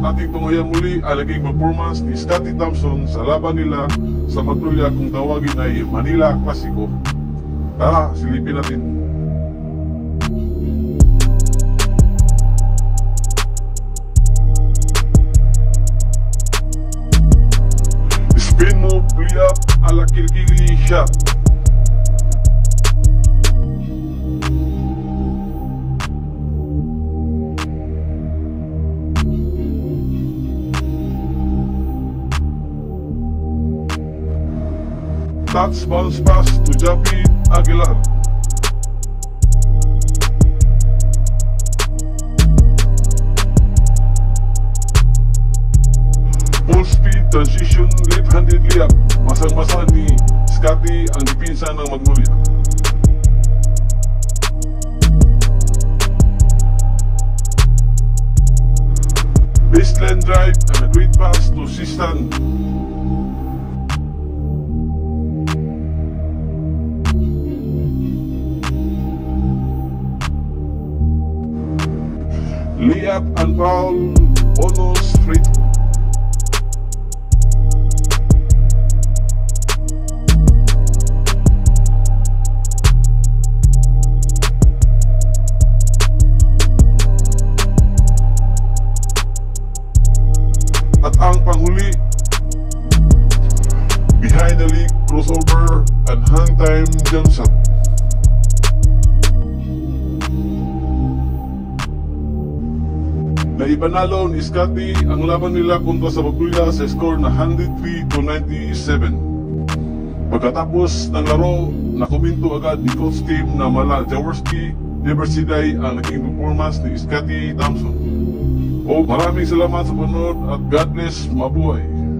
ating tunguyan muli ang laging performance ni Scottie Thompson sa laban nila sa Magnolia kung tawagin ay Manila Klasiko. Tara, silipin natin. Spin move, play up, ala kilikili shot. Touch bounce pass to Javi Aguilar. Full speed transition left-handed layup. Masang-masang ni Scottie ang dipinsa ng Magnolia. Baseline drive and a great pass to Sistan. Layup and foul, bonus free throw. At ang panghuli, behind the league, crossover and hang time jump shot. Naipanalo ni Scottie ang laban nila kontra sa Magnolia sa score na 103-97. Pagkatapos ng laro, nakomento agad ni coach team na Mala Jaworski, Never Say Die ang naging performance ni Scottie Thompson. Maraming salamat sa panonood at God bless, mabuhay!